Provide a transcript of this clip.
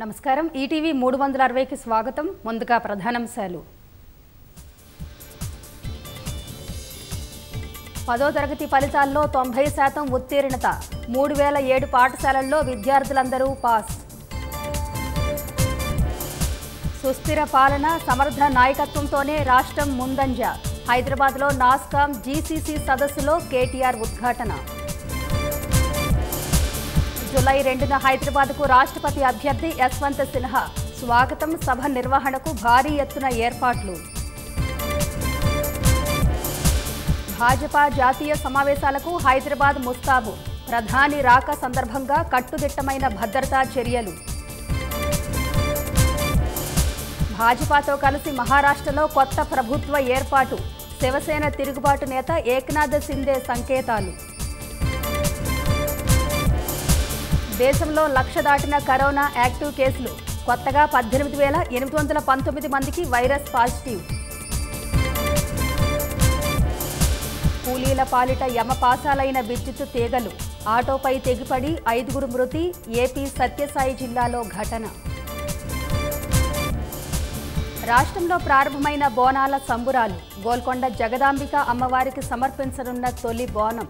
నమస్కారం ఈటీవీ 360 కి స్వాగతం ముందుగా ప్రధానాంశాలు 10వ తరగతి ఫలితాల్లో 90% ఉత్తీర్ణత 3007 పాఠశాలల్లో విద్యార్థులందరూ పాస్ సుస్థిర పాలన సమర్థ నాయకత్వంతోనే రాష్ట్రం ముందంజ హైదరాబాద్లో నాస్కామ్ జీసీసీ సదస్సులో కేటీఆర్ ఉద్ఘాటన जुलाई 2 हैदराबाद को राष्ट्रपति अभ्यर्थी यशवंत सिन्हा स्वागत सभ निर्वहण को भारी एत्तुन एर्पाट्लु भाजपा जातीय समावेशाలకు हैदराबाद मुस्ताबु प्रधानी राक संदर्भंगा कट्टुदिट्टमैन भद्रता चर्यलु भाजपा तो कलिसि महाराष्ट्रलो कोत्त प्रभुत्व एर्पाटु शिवसेन तिरुगुबाटु नेता एकनाथ शिंदे संकेतालु దేశంలో 1,00,000 దాటిన కరోనా యాక్టివ్ కేసులు కొత్తగా 18,819 మందికి వైరస్ పాజిటివ్ కూలీల పాలిట యమపాసాలైన విద్యుత్ తీగలు ఆటోపై తెగిపడి 5 మృతి ఏపీ సత్యసాయి జిల్లాలో ఘటన రాష్ట్రంలో ప్రారంభమైన బోనాల సంబురాలు గోల్కొండ జగదాంబిక అమ్మవారికి సమర్పించనున్న తొలి బోనం